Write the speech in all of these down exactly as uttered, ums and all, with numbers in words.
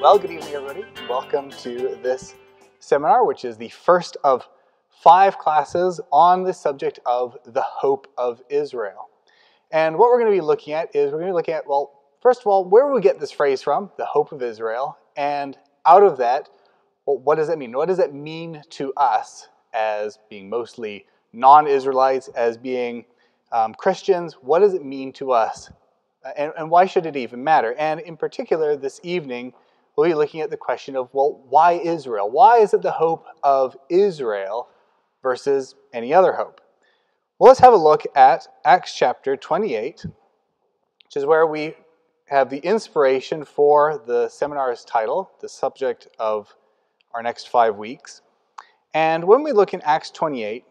Well, good evening, everybody. Welcome to this seminar, which is the first of five classes on the subject of the hope of Israel. And what we're going to be looking at is we're going to be looking at, well, first of all, where do we get this phrase from, the hope of Israel? And out of that, well, what does that mean? What does that mean to us as being mostly non-Israelites, as being um, Christians? What does it mean to us? And, and why should it even matter? And in particular, this evening, we'll be looking at the question of, well, why Israel? Why is it the hope of Israel versus any other hope? Well, let's have a look at Acts chapter twenty-eight, which is where we have the inspiration for the seminar's title, the subject of our next five weeks. And when we look in Acts twenty-eight,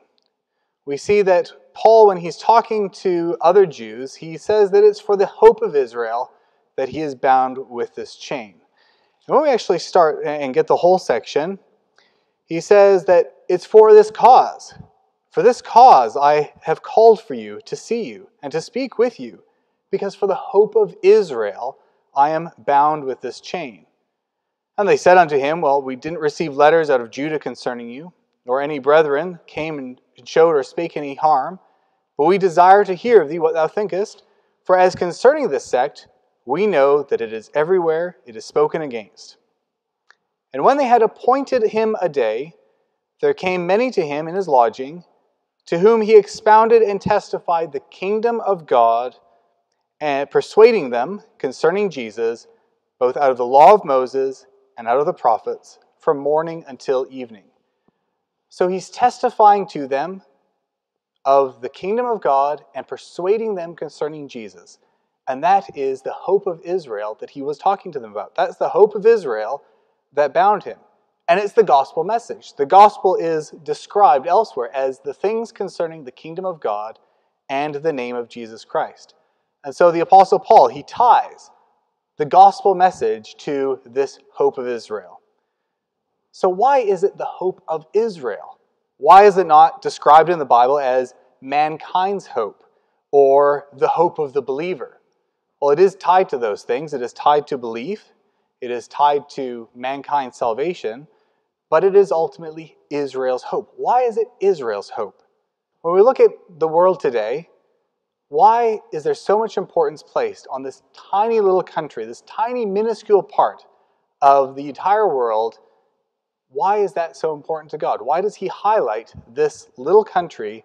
we see that Paul, when he's talking to other Jews, he says that it's for the hope of Israel that he is bound with this chain. And when we actually start and get the whole section, he says that it's for this cause. For this cause I have called for you to see you and to speak with you, because for the hope of Israel I am bound with this chain. And they said unto him, well, we didn't receive letters out of Judah concerning you, nor any brethren came and showed or spake any harm, but we desire to hear of thee what thou thinkest, for as concerning this sect, we know that it is everywhere it is spoken against. And when they had appointed him a day, there came many to him in his lodging, to whom he expounded and testified the kingdom of God, and persuading them concerning Jesus, both out of the law of Moses and out of the prophets, from morning until evening. So he's testifying to them of the kingdom of God and persuading them concerning Jesus. And that is the hope of Israel that he was talking to them about. That's the hope of Israel that bound him. And it's the gospel message. The gospel is described elsewhere as the things concerning the kingdom of God and the name of Jesus Christ. And so the Apostle Paul, he ties the gospel message to this hope of Israel. So why is it the hope of Israel? Why is it not described in the Bible as mankind's hope or the hope of the believer? Well, it is tied to those things. It is tied to belief. It is tied to mankind's salvation, but it is ultimately Israel's hope. Why is it Israel's hope? When we look at the world today, why is there so much importance placed on this tiny little country, this tiny minuscule part of the entire world? Why is that so important to God? Why does he highlight this little country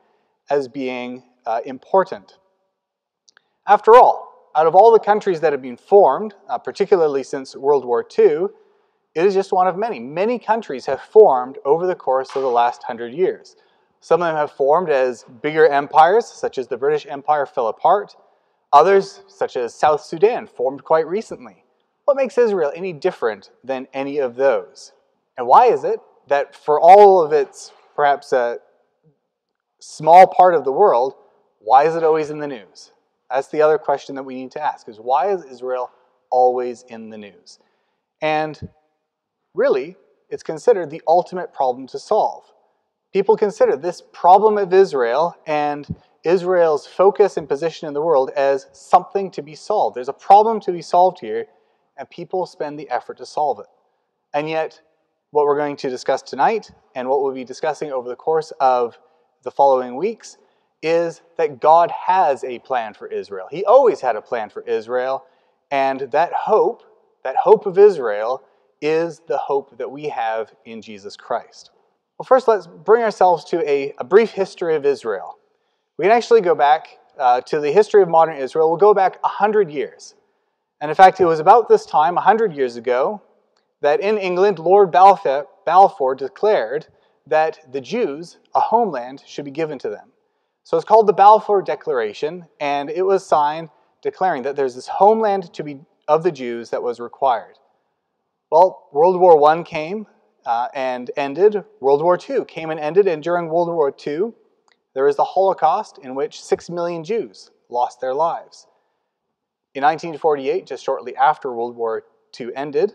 as being uh, important? After all, out of all the countries that have been formed, uh, particularly since World War Two, it is just one of many. Many countries have formed over the course of the last hundred years. Some of them have formed as bigger empires, such as the British Empire fell apart. Others, such as South Sudan, formed quite recently. What makes Israel any different than any of those? And why is it that for all of its, perhaps a small part of the world, why is it always in the news? That's the other question that we need to ask, is why is Israel always in the news? And really, it's considered the ultimate problem to solve. People consider this problem of Israel and Israel's focus and position in the world as something to be solved. There's a problem to be solved here, and people spend the effort to solve it. And yet, what we're going to discuss tonight, and what we'll be discussing over the course of the following weeks, is that God has a plan for Israel. He always had a plan for Israel, and that hope, that hope of Israel, is the hope that we have in Jesus Christ. Well, first let's bring ourselves to a, a brief history of Israel. We can actually go back uh, to the history of modern Israel. We'll go back a hundred years. And in fact, it was about this time, a hundred years ago, that in England, Lord Balfour, Balfour declared that the Jews, a homeland, should be given to them. So it's called the Balfour Declaration, and it was signed declaring that there's this homeland to be of the Jews that was required. Well, World War One came uh, and ended. World War Two came and ended, and during World War Two, there was the Holocaust, in which six million Jews lost their lives. In nineteen forty-eight, just shortly after World War Two ended,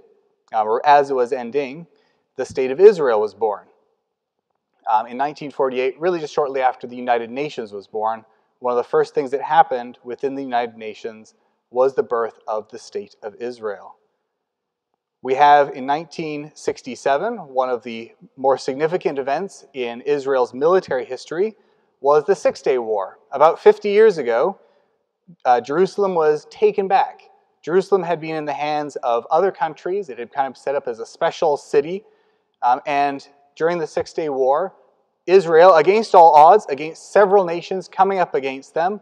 uh, or as it was ending, the State of Israel was born. Um, in nineteen forty-eight, really just shortly after the United Nations was born, one of the first things that happened within the United Nations was the birth of the State of Israel. We have in nineteen sixty-seven, one of the more significant events in Israel's military history was the Six-Day War. About fifty years ago, uh, Jerusalem was taken back. Jerusalem had been in the hands of other countries. It had kind of set up as a special city. Um, and during the Six-Day War, Israel, against all odds, against several nations coming up against them,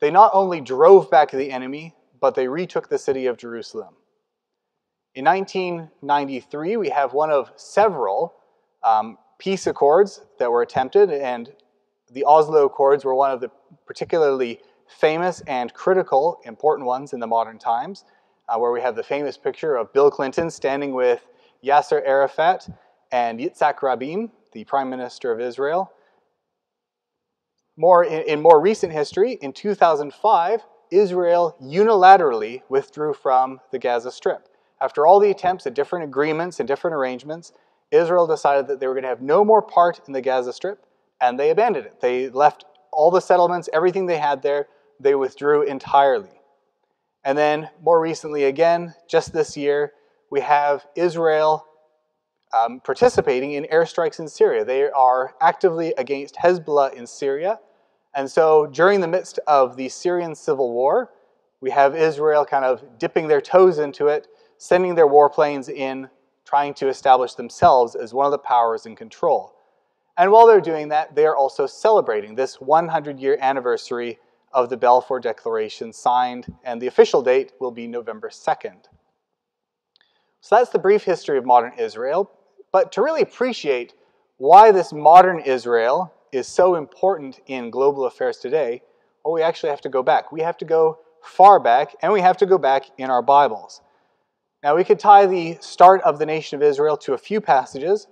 they not only drove back the enemy, but they retook the city of Jerusalem. In nineteen ninety-three, we have one of several um, peace accords that were attempted, and the Oslo Accords were one of the particularly famous and critical, important ones in the modern times, uh, where we have the famous picture of Bill Clinton standing with Yasser Arafat and Yitzhak Rabin, the Prime Minister of Israel. More in, in more recent history, in two thousand five, Israel unilaterally withdrew from the Gaza Strip. After all the attempts at different agreements and different arrangements, Israel decided that they were going to have no more part in the Gaza Strip, and they abandoned it. They left all the settlements, everything they had there, they withdrew entirely. And then, more recently again, just this year, we have Israel um, participating in airstrikes in Syria. They are actively against Hezbollah in Syria. And so, during the midst of the Syrian civil war, we have Israel kind of dipping their toes into it, sending their warplanes in, trying to establish themselves as one of the powers in control. And while they're doing that, they are also celebrating this one hundred year anniversary of the Balfour Declaration signed, and the official date will be November second. So that's the brief history of modern Israel, but to really appreciate why this modern Israel is so important in global affairs today, well, we actually have to go back. We have to go far back, and we have to go back in our Bibles. Now, we could tie the start of the nation of Israel to a few passages,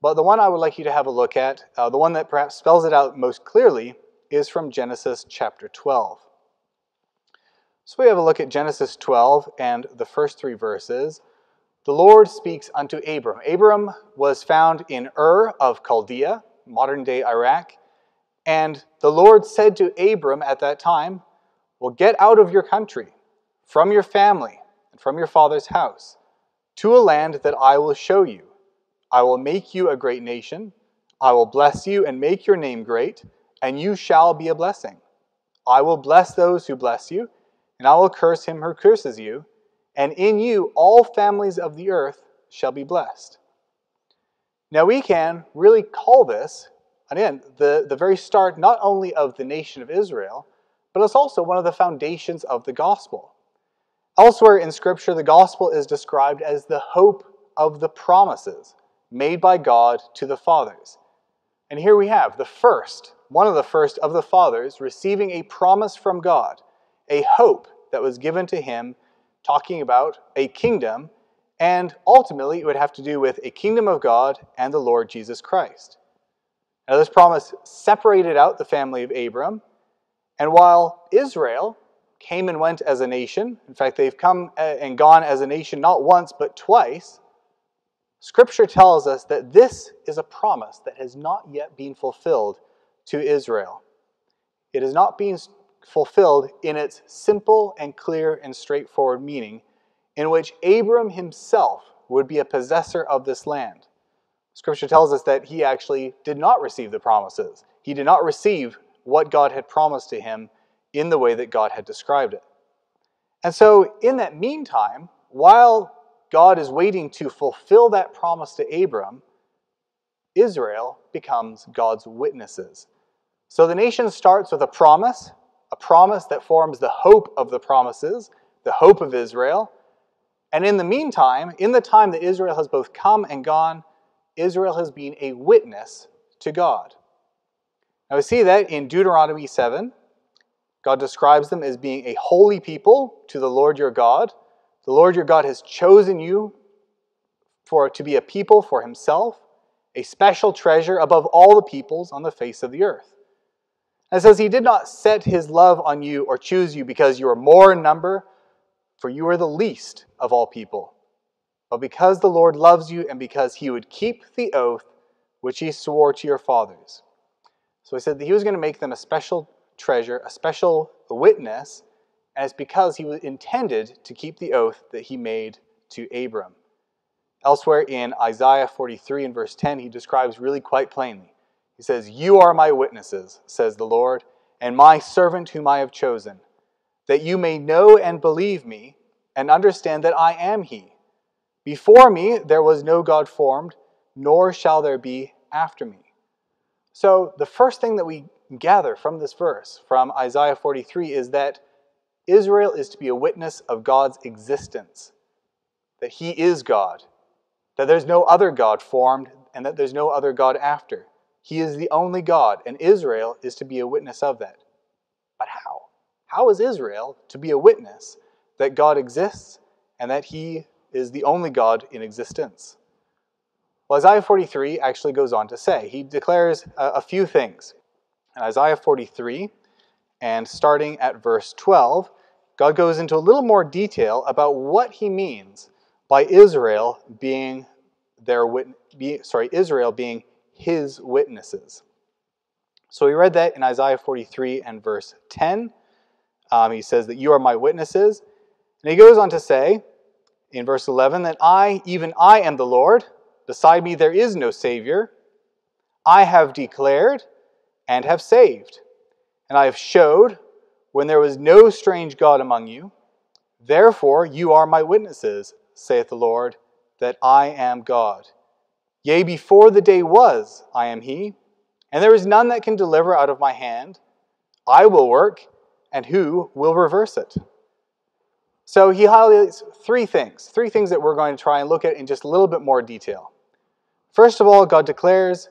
but the one I would like you to have a look at, uh, the one that perhaps spells it out most clearly, is from Genesis chapter twelve. So we have a look at Genesis twelve and the first three verses. The Lord speaks unto Abram. Abram was found in Ur of Chaldea, modern-day Iraq, and the Lord said to Abram at that time, well, get out of your country, from your family, from your father's house, to a land that I will show you. I will make you a great nation. I will bless you and make your name great, and you shall be a blessing. I will bless those who bless you, and I will curse him who curses you, and in you all families of the earth shall be blessed. Now we can really call this, again, the, the very start not only of the nation of Israel, but it's also one of the foundations of the gospel. Elsewhere in Scripture, the gospel is described as the hope of the promises made by God to the fathers. And here we have the first, one of the first of the fathers, receiving a promise from God, a hope that was given to him, talking about a kingdom, and ultimately it would have to do with a kingdom of God and the Lord Jesus Christ. Now this promise separated out the family of Abram, and while Israel came and went as a nation. In fact, they've come and gone as a nation not once, but twice. Scripture tells us that this is a promise that has not yet been fulfilled to Israel. It has not been fulfilled in its simple and clear and straightforward meaning, in which Abram himself would be a possessor of this land. Scripture tells us that he actually did not receive the promises. He did not receive what God had promised to him in the way that God had described it. And so, in that meantime, while God is waiting to fulfill that promise to Abram, Israel becomes God's witnesses. So the nation starts with a promise, a promise that forms the hope of the promises, the hope of Israel. And in the meantime, in the time that Israel has both come and gone, Israel has been a witness to God. Now we see that in Deuteronomy seven, God describes them as being a holy people to the Lord your God. The Lord your God has chosen you for to be a people for himself, a special treasure above all the peoples on the face of the earth. And it says, he did not set his love on you or choose you because you are more in number, for you are the least of all people. But because the Lord loves you and because he would keep the oath which he swore to your fathers. So he said that he was going to make them a special treasure, a special witness, and it's because he was intended to keep the oath that he made to Abram. Elsewhere in Isaiah forty-three and verse ten, he describes really quite plainly. He says, "You are my witnesses, says the Lord, and my servant whom I have chosen, that you may know and believe me and understand that I am he. Before me there was no God formed, nor shall there be after me." So the first thing that we gather from this verse, from Isaiah forty-three, is that Israel is to be a witness of God's existence, that he is God, that there's no other God formed, and that there's no other God after. He is the only God, and Israel is to be a witness of that. But how? How is Israel to be a witness that God exists and that he is the only God in existence? Well, Isaiah forty-three actually goes on to say, he declares a, a few things. In Isaiah forty-three, and starting at verse twelve, God goes into a little more detail about what he means by Israel being their wit- be, sorry, Israel being his witnesses. So we read that in Isaiah forty-three and verse ten. Um, he says that you are my witnesses. And he goes on to say in verse eleven that I, even I am the Lord. Beside me there is no Savior. I have declared and have saved. And I have showed when there was no strange God among you. Therefore you are my witnesses, saith the Lord, that I am God. Yea, before the day was, I am he, and there is none that can deliver out of my hand. I will work, and who will reverse it? So he highlights three things, three things that we're going to try and look at in just a little bit more detail. First of all, God declares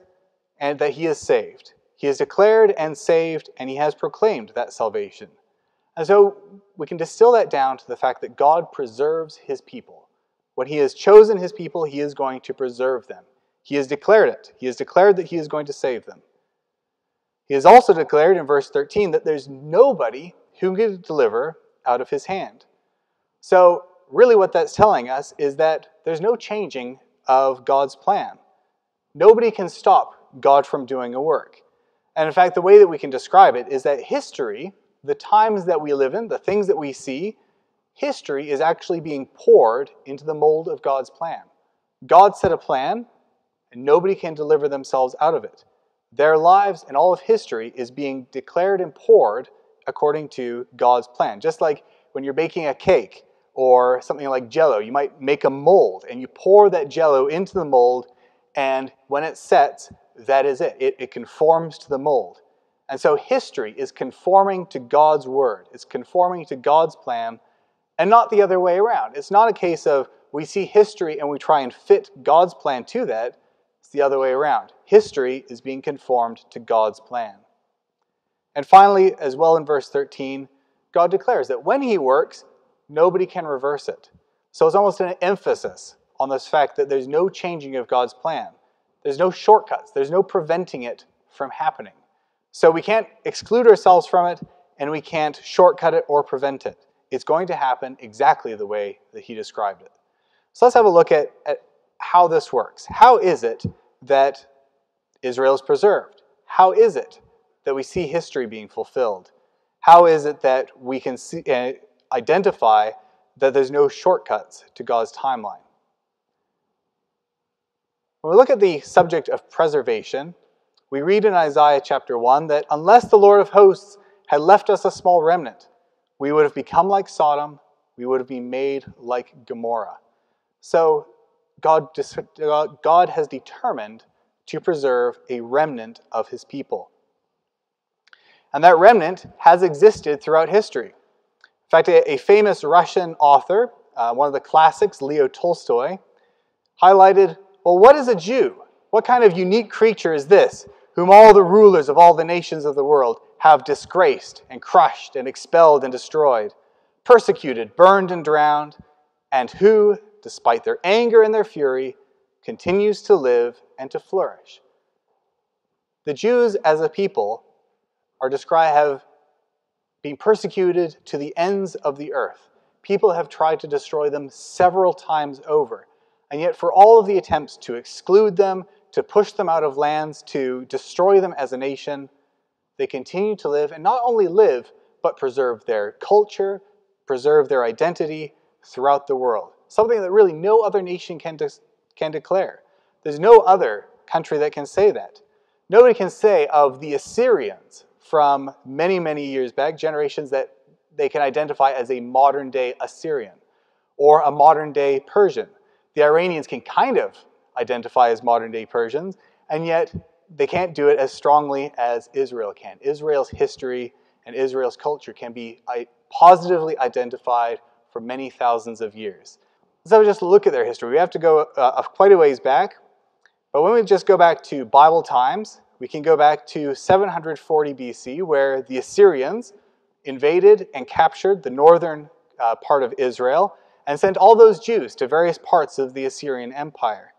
and that he is saved. He is declared and saved, and he has proclaimed that salvation. And so we can distill that down to the fact that God preserves his people. When he has chosen his people, he is going to preserve them. He has declared it. He has declared that he is going to save them. He has also declared in verse thirteen that there's nobody who can deliver out of his hand. So really what that's telling us is that there's no changing of God's plan. Nobody can stop God from doing a work. And in fact, the way that we can describe it is that history, the times that we live in, the things that we see, history is actually being poured into the mold of God's plan. God set a plan, and nobody can deliver themselves out of it. Their lives and all of history is being declared and poured according to God's plan. Just like when you're baking a cake or something like Jell-O, you might make a mold, and you pour that Jell-O into the mold, and when it sets, that is it. It, it conforms to the mold. And so history is conforming to God's word. It's conforming to God's plan, and not the other way around. It's not a case of we see history and we try and fit God's plan to that. It's the other way around. History is being conformed to God's plan. And finally, as well in verse thirteen, God declares that when he works, nobody can reverse it. So it's almost an emphasis on this fact that there's no changing of God's plan. There's no shortcuts. There's no preventing it from happening. So we can't exclude ourselves from it, and we can't shortcut it or prevent it. It's going to happen exactly the way that he described it. So let's have a look at, at how this works. How is it that Israel is preserved? How is it that we see history being fulfilled? How is it that we can see, uh, identify that there's no shortcuts to God's timeline? When we look at the subject of preservation, we read in Isaiah chapter one that unless the Lord of hosts had left us a small remnant, we would have become like Sodom, we would have been made like Gomorrah. So God, God has determined to preserve a remnant of his people. And that remnant has existed throughout history. In fact, a, a famous Russian author, uh, one of the classics, Leo Tolstoy, highlighted, well, what is a Jew? What kind of unique creature is this, whom all the rulers of all the nations of the world have disgraced and crushed and expelled and destroyed, persecuted, burned and drowned, and who, despite their anger and their fury, continues to live and to flourish? The Jews as a people are described have been persecuted to the ends of the earth. People have tried to destroy them several times over, and yet for all of the attempts to exclude them, to push them out of lands, to destroy them as a nation, they continue to live, and not only live, but preserve their culture, preserve their identity throughout the world. Something that really no other nation can, can declare. There's no other country that can say that. Nobody can say of the Assyrians from many, many years back, generations, that they can identify as a modern-day Assyrian or a modern-day Persian. The Iranians can kind of identify as modern-day Persians, and yet they can't do it as strongly as Israel can. Israel's history and Israel's culture can be positively identified for many thousands of years. So we just look at their history. We have to go uh, quite a ways back, but when we just go back to Bible times, we can go back to seven hundred forty B C, where the Assyrians invaded and captured the northern uh, part of Israel and sent all those Jews to various parts of the Assyrian Empire.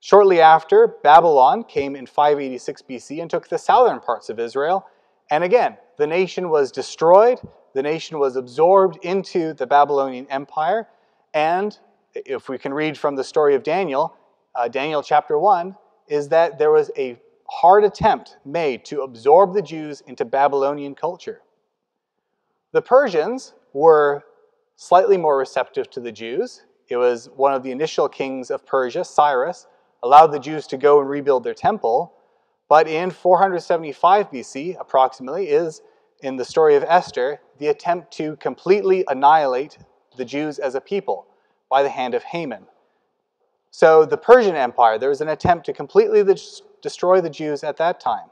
Shortly after, Babylon came in five eighty-six B C and took the southern parts of Israel. And again, the nation was destroyed, the nation was absorbed into the Babylonian Empire. And if we can read from the story of Daniel, uh, Daniel chapter one, is that there was a hard attempt made to absorb the Jews into Babylonian culture. The Persians were slightly more receptive to the Jews. It was one of the initial kings of Persia, Cyrus, allowed the Jews to go and rebuild their temple, but in four seventy-five B C, approximately, is, in the story of Esther, the attempt to completely annihilate the Jews as a people by the hand of Haman. So the Persian Empire, there was an attempt to completely destroy the Jews at that time.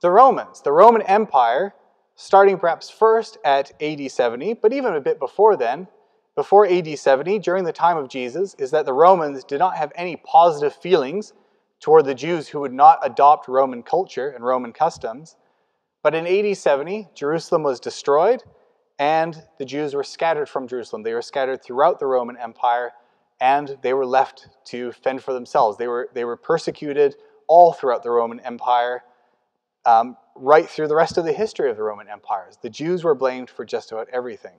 The Romans, the Roman Empire, starting perhaps first at A D seventy, but even a bit before then, before A D seventy, during the time of Jesus, is that the Romans did not have any positive feelings toward the Jews who would not adopt Roman culture and Roman customs. But in A D seventy, Jerusalem was destroyed, and the Jews were scattered from Jerusalem. They were scattered throughout the Roman Empire, and they were left to fend for themselves. They were, they were persecuted all throughout the Roman Empire, um, right through the rest of the history of the Roman empires. The Jews were blamed for just about everything.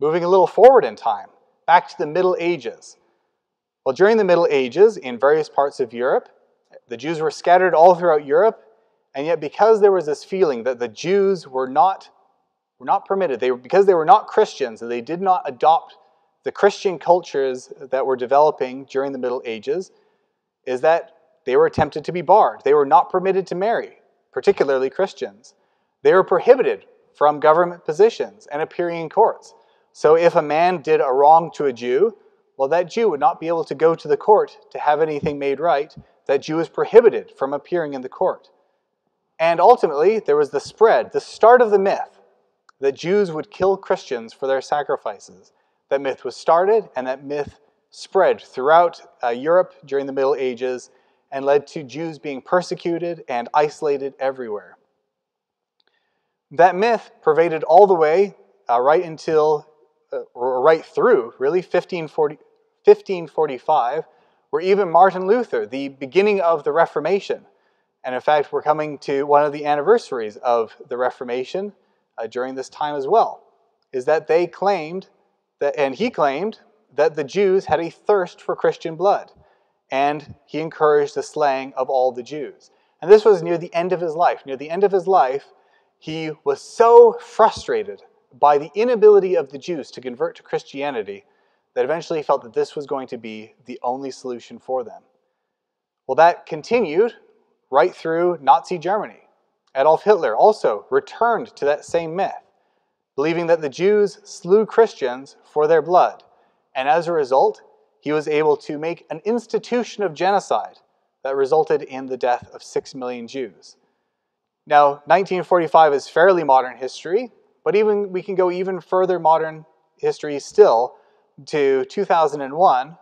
Moving a little forward in time, back to the Middle Ages. Well, during the Middle Ages, in various parts of Europe, the Jews were scattered all throughout Europe, and yet because there was this feeling that the Jews were not, were not permitted, they were, because they were not Christians, and they did not adopt the Christian cultures that were developing during the Middle Ages, is that they were tempted to be barred. They were not permitted to marry, particularly Christians. They were prohibited from government positions and appearing in courts. So if a man did a wrong to a Jew, well, that Jew would not be able to go to the court to have anything made right. That Jew was prohibited from appearing in the court. And ultimately, there was the spread, the start of the myth, that Jews would kill Christians for their sacrifices. That myth was started, and that myth spread throughout uh, Europe during the Middle Ages and led to Jews being persecuted and isolated everywhere. That myth pervaded all the way uh, right until right through, really, fifteen forty-five, where even Martin Luther, the beginning of the Reformation, and in fact we're coming to one of the anniversaries of the Reformation uh, during this time as well, is that they claimed, that, and he claimed, that the Jews had a thirst for Christian blood, and he encouraged the slaying of all the Jews. And this was near the end of his life. Near the end of his life, he was so frustrated by the inability of the Jews to convert to Christianity, that eventually felt that this was going to be the only solution for them. Well, that continued right through Nazi Germany. Adolf Hitler also returned to that same myth, believing that the Jews slew Christians for their blood. And as a result, he was able to make an institution of genocide that resulted in the death of six million Jews. Now, nineteen forty-five is fairly modern history, but even we can go even further modern history still to two thousand one,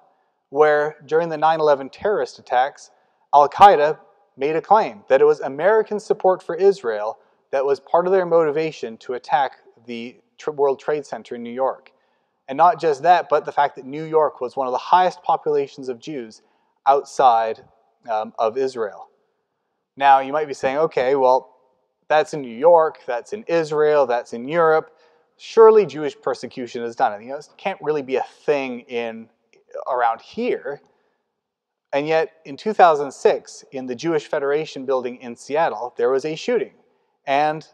where during the nine eleven terrorist attacks, Al-Qaeda made a claim that it was American support for Israel that was part of their motivation to attack the World Trade Center in New York. And not just that, but the fact that New York was one of the highest populations of Jews outside um, of Israel. Now, you might be saying, okay, well, that's in New York, that's in Israel, that's in Europe. Surely Jewish persecution is done. You know, it can't really be a thing in around here. And yet, in two thousand six, in the Jewish Federation building in Seattle, there was a shooting. And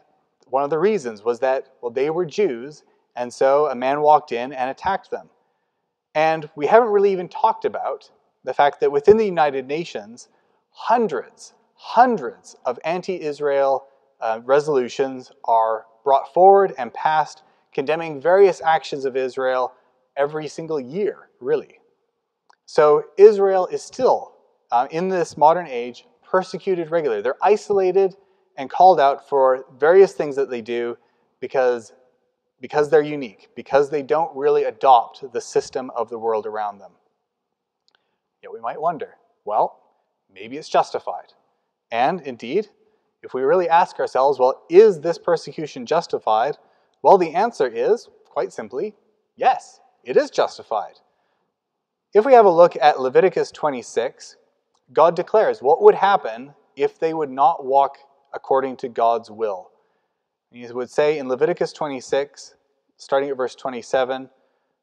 one of the reasons was that, well, they were Jews, and so a man walked in and attacked them. And we haven't really even talked about the fact that within the United Nations, hundreds, hundreds of anti-Israel uh, resolutions are brought forward and passed, condemning various actions of Israel every single year, really. So Israel is still, uh, in this modern age, persecuted regularly. They're isolated and called out for various things that they do because, because they're unique, because they don't really adopt the system of the world around them. Yet we might wonder, well, maybe it's justified. And indeed, if we really ask ourselves, well, is this persecution justified? Well, the answer is, quite simply, yes, it is justified. If we have a look at Leviticus twenty-six, God declares what would happen if they would not walk according to God's will. He would say in Leviticus twenty-six, starting at verse twenty-seven,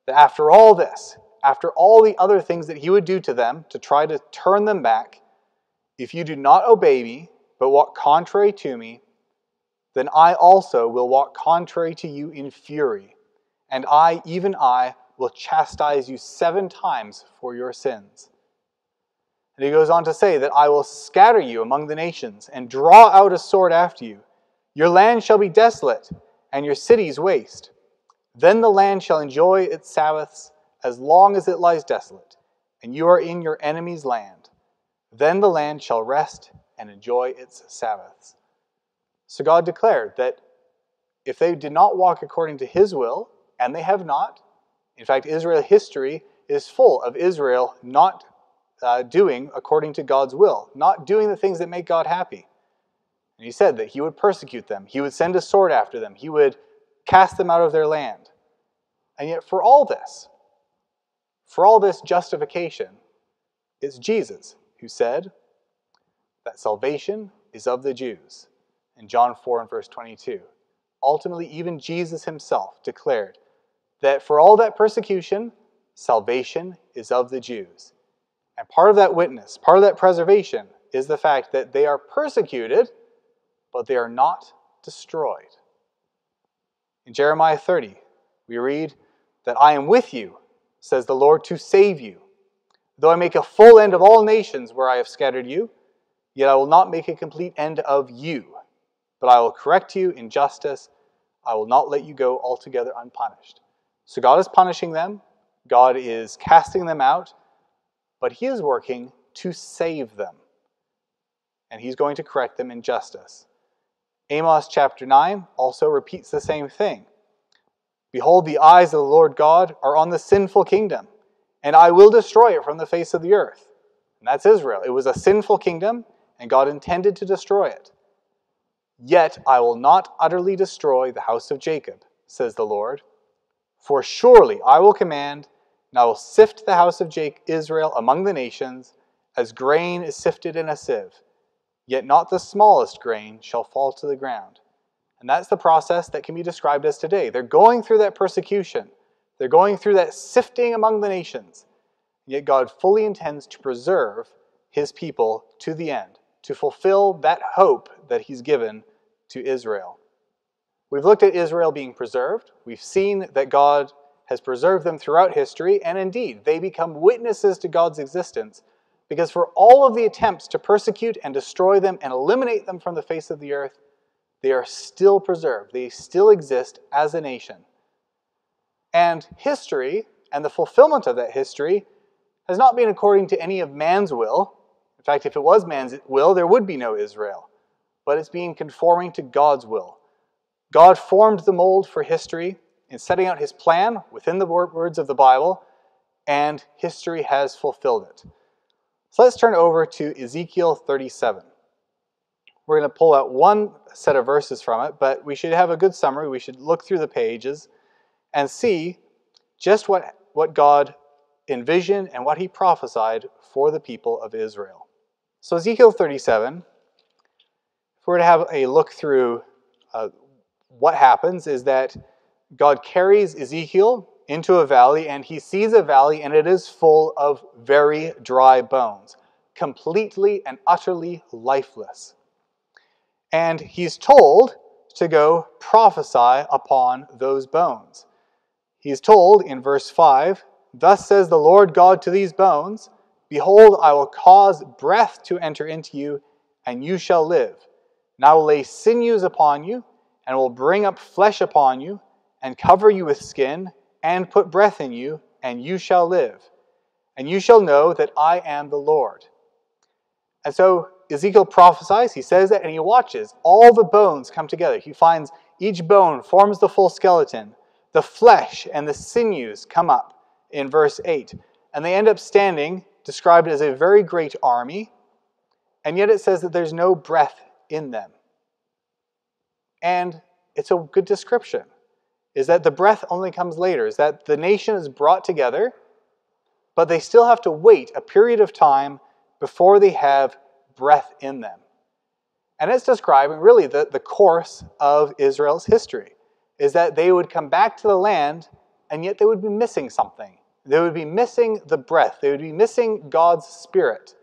that after all this, after all the other things that he would do to them to try to turn them back, if you do not obey me, but walk contrary to me, then I also will walk contrary to you in fury, and I, even I, will chastise you seven times for your sins. And he goes on to say that I will scatter you among the nations and draw out a sword after you. Your land shall be desolate, and your cities waste. Then the land shall enjoy its Sabbaths as long as it lies desolate, and you are in your enemy's land. Then the land shall rest and enjoy its Sabbaths. So God declared that if they did not walk according to his will, and they have not, in fact, Israel history is full of Israel not uh, doing according to God's will, not doing the things that make God happy. And he said that he would persecute them, he would send a sword after them, he would cast them out of their land. And yet for all this, for all this justification, it's Jesus who said that salvation is of the Jews. In John four and verse twenty-two, ultimately even Jesus himself declared that for all that persecution, salvation is of the Jews. And part of that witness, part of that preservation, is the fact that they are persecuted, but they are not destroyed. In Jeremiah thirty, we read that I am with you, says the Lord, to save you. Though I make a full end of all nations where I have scattered you, yet I will not make a complete end of you. But I will correct you in justice. I will not let you go altogether unpunished. So God is punishing them. God is casting them out. But he is working to save them. And he's going to correct them in justice. Amos chapter nine also repeats the same thing. Behold, the eyes of the Lord God are on the sinful kingdom, and I will destroy it from the face of the earth. And that's Israel. It was a sinful kingdom, and God intended to destroy it. Yet I will not utterly destroy the house of Jacob, says the Lord. For surely I will command, and I will sift the house of Jacob, Israel among the nations, as grain is sifted in a sieve. Yet not the smallest grain shall fall to the ground. And that's the process that can be described as today. They're going through that persecution. They're going through that sifting among the nations. Yet God fully intends to preserve his people to the end, to fulfill that hope that he's given to Israel. We've looked at Israel being preserved. We've seen that God has preserved them throughout history, and indeed, they become witnesses to God's existence, because for all of the attempts to persecute and destroy them and eliminate them from the face of the earth, they are still preserved. They still exist as a nation. And history, and the fulfillment of that history, has not been according to any of man's will. In fact, if it was man's will, there would be no Israel. But it's being conforming to God's will. God formed the mold for history in setting out his plan within the words of the Bible, and history has fulfilled it. So let's turn over to Ezekiel thirty-seven. We're going to pull out one set of verses from it, but we should have a good summary. We should look through the pages and see just what, what God envisioned and what he prophesied for the people of Israel. So Ezekiel thirty-seven, if we're to have a look through uh, what happens, is that God carries Ezekiel into a valley, and he sees a valley, and it is full of very dry bones, completely and utterly lifeless. And he's told to go prophesy upon those bones. He's told in verse five Thus says the Lord God to these bones, behold, I will cause breath to enter into you, and you shall live. And I will lay sinews upon you, and will bring up flesh upon you, and cover you with skin, and put breath in you, and you shall live. And you shall know that I am the Lord. And so Ezekiel prophesies, he says that, and he watches all the bones come together. He finds each bone forms the full skeleton. The flesh and the sinews come up in verse eight. And they end up standing, described as a very great army, and yet it says that there's no breath in them. And it's a good description, is that the breath only comes later, is that the nation is brought together, but they still have to wait a period of time before they have breath in them. And it's describing really the, the course of Israel's history, is that they would come back to the land, and yet they would be missing something. They would be missing the breath. They would be missing God's spirit.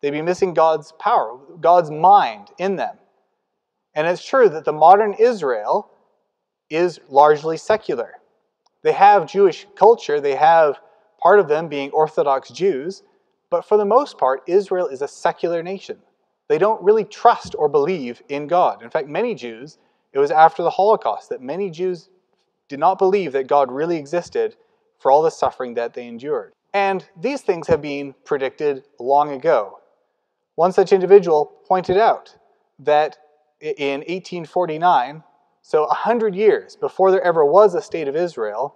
They'd be missing God's power, God's mind in them. And it's true that the modern Israel is largely secular. They have Jewish culture. They have part of them being Orthodox Jews. But for the most part, Israel is a secular nation. They don't really trust or believe in God. In fact, many Jews, it was after the Holocaust that many Jews did not believe that God really existed for all the suffering that they endured. And these things have been predicted long ago. One such individual pointed out that in eighteen forty-nine, so one hundred years before there ever was a state of Israel,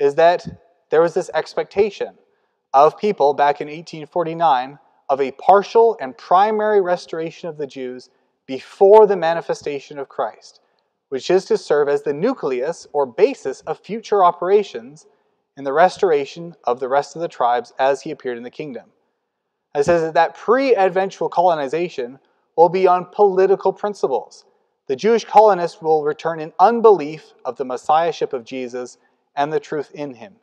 is that there was this expectation of people back in eighteen forty-nine of a partial and primary restoration of the Jews before the manifestation of Christ, which is to serve as the nucleus or basis of future operations in the restoration of the rest of the tribes as he appeared in the kingdom. It says that that pre-adventual colonization will be on political principles. The Jewish colonists will return in unbelief of the messiahship of Jesus and the truth in him.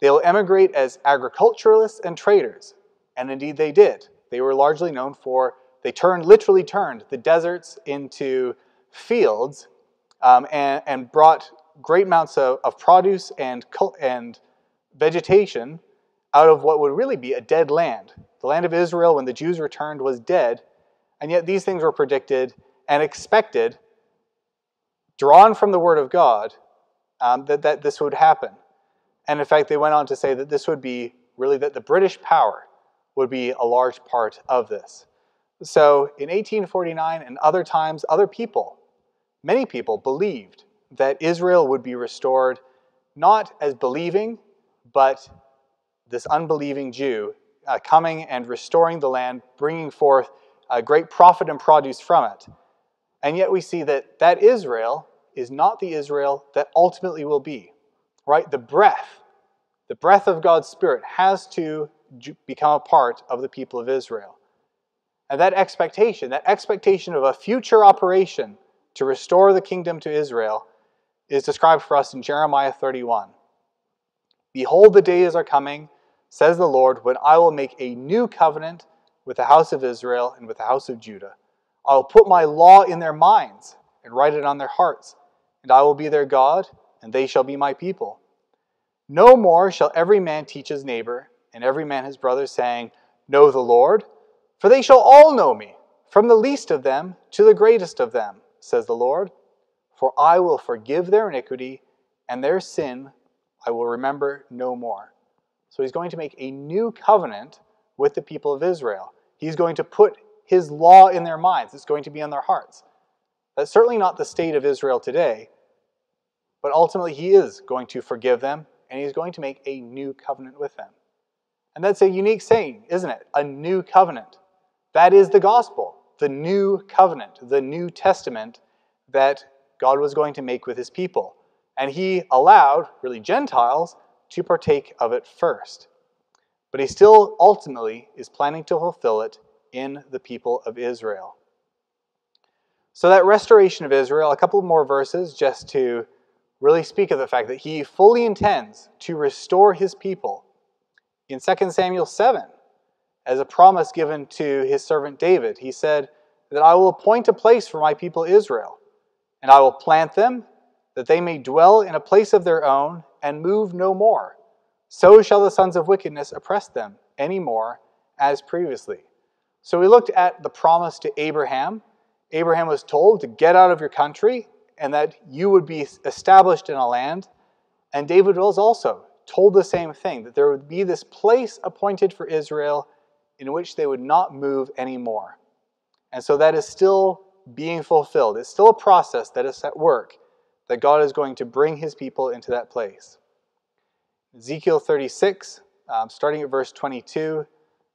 They will emigrate as agriculturalists and traders, and indeed they did. They were largely known for, they turned, literally turned the deserts into fields um, and, and brought great amounts of, of produce and, and vegetation out of what would really be a dead land. The land of Israel, when the Jews returned, was dead, and yet these things were predicted and expected, drawn from the Word of God, um, that, that this would happen. And in fact, they went on to say that this would be, really that the British power would be a large part of this. So in eighteen forty-nine and other times, other people, many people believed that Israel would be restored, not as believing, but this unbelieving Jew uh, coming and restoring the land, bringing forth a great profit and produce from it. And yet we see that that Israel is not the Israel that ultimately will be, right? The breath, the breath of God's Spirit has to become a part of the people of Israel. And that expectation, that expectation of a future operation to restore the kingdom to Israel is described for us in Jeremiah thirty-one. Behold, the days are coming, says the Lord, when I will make a new covenant with the house of Israel and with the house of Judah. I will put my law in their minds and write it on their hearts, and I will be their God, and they shall be my people. No more shall every man teach his neighbor, and every man his brother, saying, Know the Lord, for they shall all know me, from the least of them to the greatest of them, says the Lord. For I will forgive their iniquity, and their sin I will remember no more. So he's going to make a new covenant with the people of Israel. He's going to put his law in their minds. It's going to be on their hearts. That's certainly not the state of Israel today, but ultimately he is going to forgive them, and he's going to make a new covenant with them. And that's a unique saying, isn't it? A new covenant. That is the gospel. The new covenant, the New Testament that God was going to make with his people. And he allowed, really, Gentiles to partake of it first. But he still ultimately is planning to fulfill it in the people of Israel. So that restoration of Israel, a couple more verses just to really speak of the fact that he fully intends to restore his people. In Second Samuel seven, as a promise given to his servant David, he said that I will appoint a place for my people Israel, and I will plant them, that they may dwell in a place of their own and move no more, So shall the sons of wickedness oppress them any more as previously. So we looked at the promise to Abraham. Abraham was told to get out of your country and that you would be established in a land. And David was also told the same thing, that there would be this place appointed for Israel in which they would not move anymore. And so that is still being fulfilled. It's still a process that is at work, that God is going to bring his people into that place. Ezekiel thirty-six, um, starting at verse twenty-two,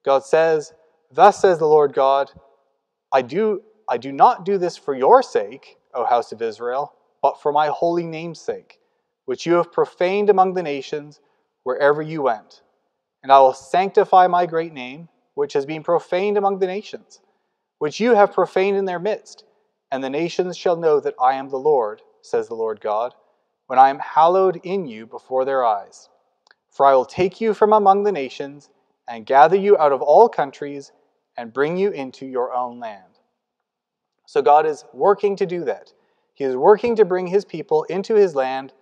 God says, "Thus says the Lord God, I do, I do not do this for your sake, O house of Israel, but for my holy name's sake, which you have profaned among the nations wherever you went. And I will sanctify my great name, which has been profaned among the nations, which you have profaned in their midst. And the nations shall know that I am the Lord, says the Lord God, when I am hallowed in you before their eyes. For I will take you from among the nations and gather you out of all countries and bring you into your own land." So God is working to do that. He is working to bring his people into his land,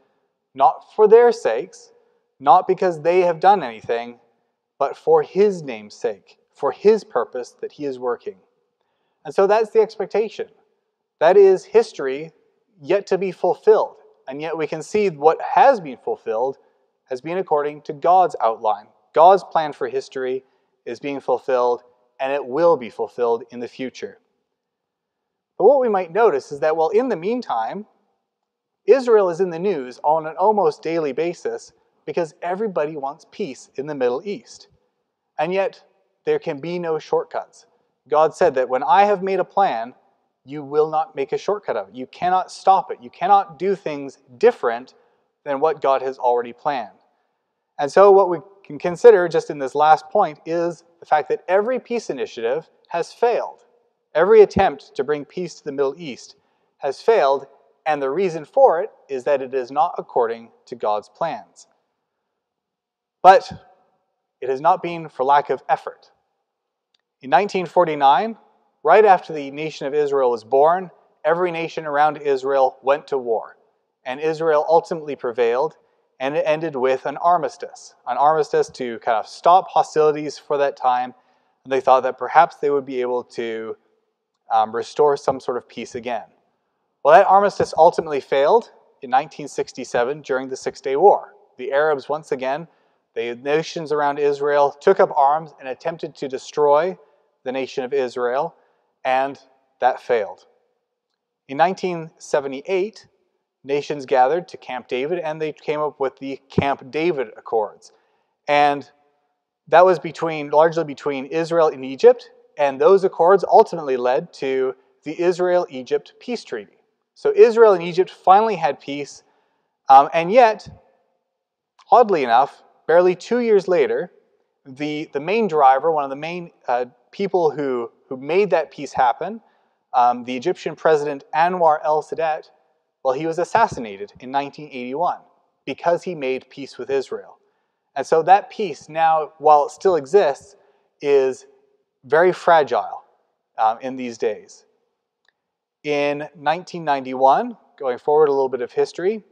not for their sakes, not because they have done anything, but for his name's sake, for his purpose that he is working. And so that's the expectation. That is history yet to be fulfilled. And yet we can see what has been fulfilled has been according to God's outline. God's plan for history is being fulfilled, and it will be fulfilled in the future. But what we might notice is that, well, in the meantime, Israel is in the news on an almost daily basis because everybody wants peace in the Middle East. And yet, there can be no shortcuts. God said that when I have made a plan, you will not make a shortcut of it. You cannot stop it. You cannot do things different than what God has already planned. And so what we can consider just in this last point is the fact that every peace initiative has failed. Every attempt to bring peace to the Middle East has failed, and the reason for it is that it is not according to God's plans. But it has not been for lack of effort. In nineteen forty-nine, right after the nation of Israel was born, every nation around Israel went to war. And Israel ultimately prevailed, and it ended with an armistice. An armistice to kind of stop hostilities for that time. And they thought that perhaps they would be able to um, restore some sort of peace again. Well, that armistice ultimately failed in nineteen sixty-seven during the Six-Day War. The Arabs, once again, the nations around Israel, took up arms and attempted to destroy the nation of Israel, and that failed. In nineteen seventy-eight, nations gathered to Camp David, and they came up with the Camp David Accords. And that was between, largely between Israel and Egypt, and those accords ultimately led to the Israel-Egypt Peace Treaty. So Israel and Egypt finally had peace, um, and yet, oddly enough, barely two years later, the, the main driver, one of the main uh, people who, who made that peace happen, um, the Egyptian president Anwar el-Sadat, well, he was assassinated in nineteen eighty-one because he made peace with Israel. And so that peace now, while it still exists, is very fragile um, in these days. In nineteen ninety-one, going forward a little bit of history,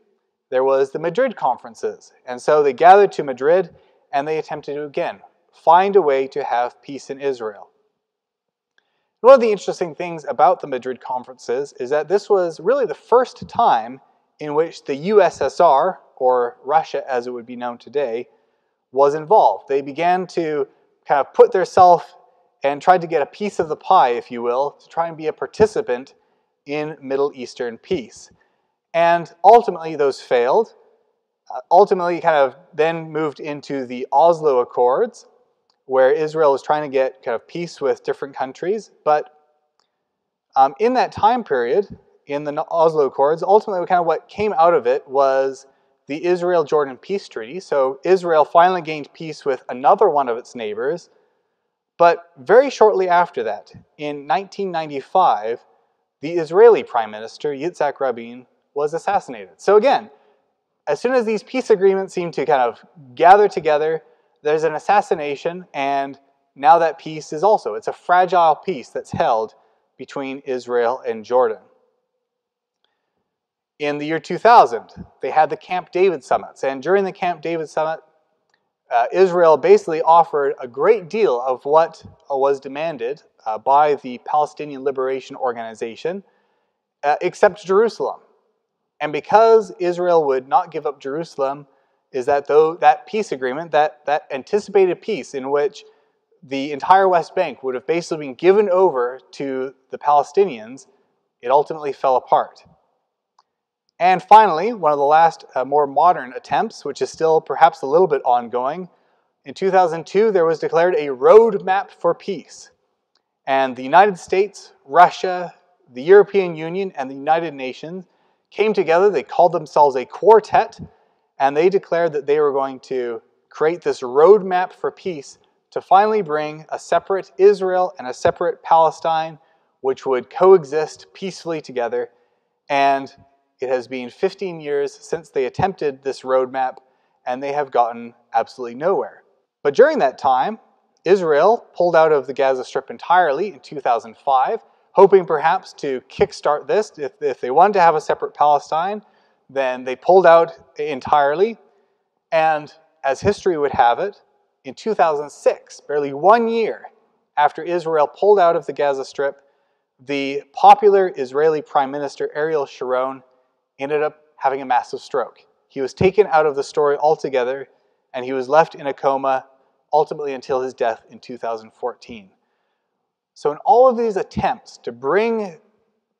there was the Madrid conferences. And so they gathered to Madrid and they attempted to again find a way to have peace in Israel. One of the interesting things about the Madrid conferences is that this was really the first time in which the U S S R, or Russia as it would be known today, was involved. They began to kind of put themselves and tried to get a piece of the pie, if you will, to try and be a participant in Middle Eastern peace. And ultimately those failed. Uh, ultimately kind of then moved into the Oslo Accords, where Israel was trying to get kind of peace with different countries. But um, in that time period, in the Oslo Accords, ultimately kind of what came out of it was the Israel-Jordan Peace Treaty. So Israel finally gained peace with another one of its neighbors. But very shortly after that, in nineteen ninety-five, the Israeli Prime Minister, Yitzhak Rabin, was assassinated. So again, as soon as these peace agreements seem to kind of gather together, there's an assassination, and now that peace is also, it's a fragile peace that's held between Israel and Jordan. In the year two thousand, they had the Camp David summits, and during the Camp David summit, uh, Israel basically offered a great deal of what uh, was demanded uh, by the Palestinian Liberation Organization, uh, except Jerusalem. And because Israel would not give up Jerusalem, is that though that peace agreement, that, that anticipated peace in which the entire West Bank would have basically been given over to the Palestinians, it ultimately fell apart. And finally, one of the last uh, more modern attempts, which is still perhaps a little bit ongoing, in two thousand two there was declared a roadmap for peace. And the United States, Russia, the European Union, and the United Nations came together. They called themselves a quartet, and they declared that they were going to create this roadmap for peace to finally bring a separate Israel and a separate Palestine, which would coexist peacefully together. And it has been fifteen years since they attempted this roadmap, and they have gotten absolutely nowhere. But during that time, Israel pulled out of the Gaza Strip entirely in two thousand five, hoping perhaps to kickstart this. If, if they wanted to have a separate Palestine, then they pulled out entirely. And as history would have it, in two thousand six, barely one year after Israel pulled out of the Gaza Strip, the popular Israeli Prime Minister Ariel Sharon ended up having a massive stroke. He was taken out of the story altogether, and he was left in a coma, ultimately until his death in two thousand fourteen. So in all of these attempts to bring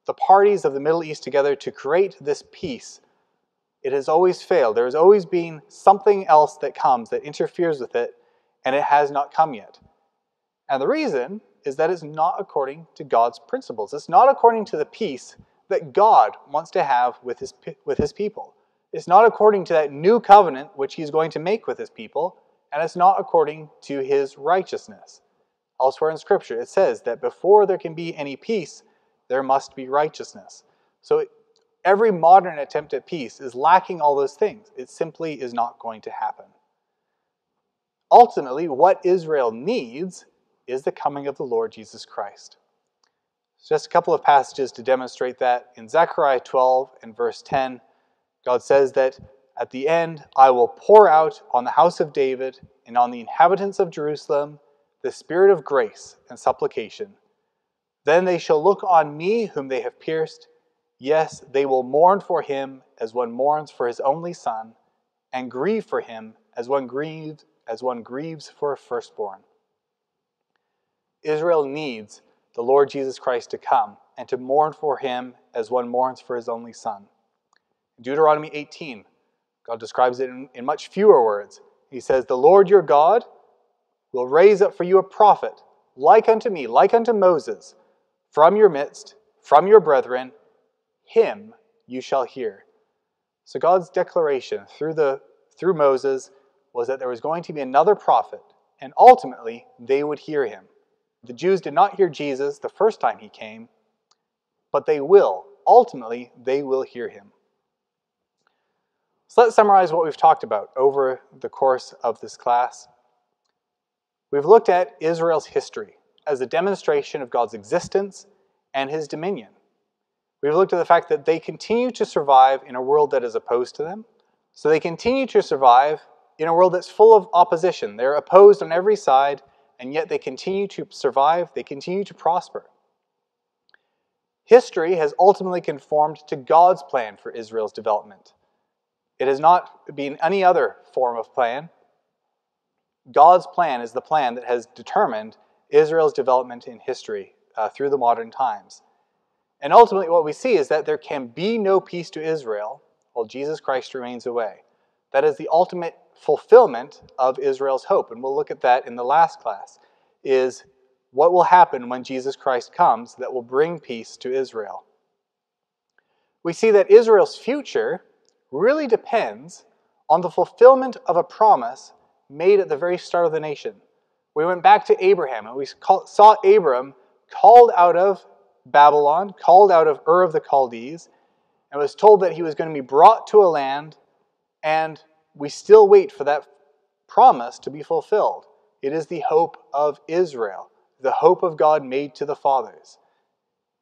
the parties of the Middle East together to create this peace, it has always failed. There has always been something else that comes that interferes with it, and it has not come yet. And the reason is that it's not according to God's principles. It's not according to the peace that God wants to have with his, with his people. It's not according to that new covenant which he's going to make with his people, and it's not according to his righteousness. Elsewhere in Scripture, it says that before there can be any peace, there must be righteousness. So it, every modern attempt at peace is lacking all those things. It simply is not going to happen. Ultimately, what Israel needs is the coming of the Lord Jesus Christ. Just a couple of passages to demonstrate that. In Zechariah twelve and verse ten, God says that at the end, I will pour out on the house of David and on the inhabitants of Jerusalem the spirit of grace and supplication. Then they shall look on me whom they have pierced. Yes, they will mourn for him as one mourns for his only son, and grieve for him as one grieves, as one grieves for a firstborn. Israel needs the Lord Jesus Christ to come and to mourn for him as one mourns for his only son. In Deuteronomy eighteen, God describes it in, in much fewer words. He says, the Lord your God will raise up for you a prophet, like unto me, like unto Moses, from your midst, from your brethren, him you shall hear. So God's declaration through, the, through Moses was that there was going to be another prophet, and ultimately they would hear him. The Jews did not hear Jesus the first time he came, but they will. Ultimately, they will hear him. So let's summarize what we've talked about over the course of this class. We've looked at Israel's history as a demonstration of God's existence and his dominion. We've looked at the fact that they continue to survive in a world that is opposed to them. So they continue to survive in a world that's full of opposition. They're opposed on every side, and yet they continue to survive, they continue to prosper. History has ultimately conformed to God's plan for Israel's development. It has not been any other form of plan. God's plan is the plan that has determined Israel's development in history uh, through the modern times. And ultimately what we see is that there can be no peace to Israel while Jesus Christ remains away. That is the ultimate fulfillment of Israel's hope, and we'll look at that in the last class, is what will happen when Jesus Christ comes that will bring peace to Israel. We see that Israel's future really depends on the fulfillment of a promise made at the very start of the nation. We went back to Abraham, and we saw Abram called out of Babylon, called out of Ur of the Chaldees, and was told that he was going to be brought to a land, and we still wait for that promise to be fulfilled. It is the hope of Israel, the hope of God made to the fathers.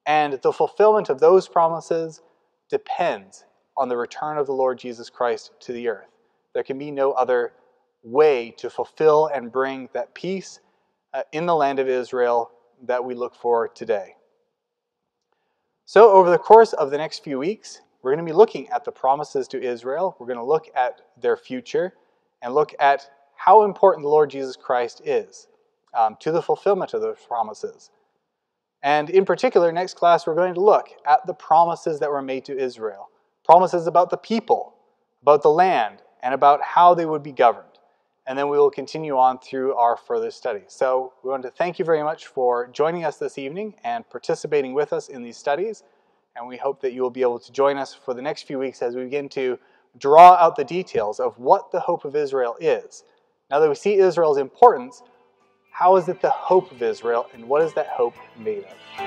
And the fulfillment of those promises depends on the return of the Lord Jesus Christ to the earth. There can be no other way to fulfill and bring that peace uh, in the land of Israel that we look for today. So over the course of the next few weeks, we're going to be looking at the promises to Israel. We're going to look at their future and look at how important the Lord Jesus Christ is um, to the fulfillment of those promises. And in particular, next class, we're going to look at the promises that were made to Israel. Promises about the people, about the land, and about how they would be governed. And then we will continue on through our further study. So we want to thank you very much for joining us this evening and participating with us in these studies. And we hope that you will be able to join us for the next few weeks as we begin to draw out the details of what the hope of Israel is. Now that we see Israel's importance, how is it the hope of Israel, and what is that hope made of?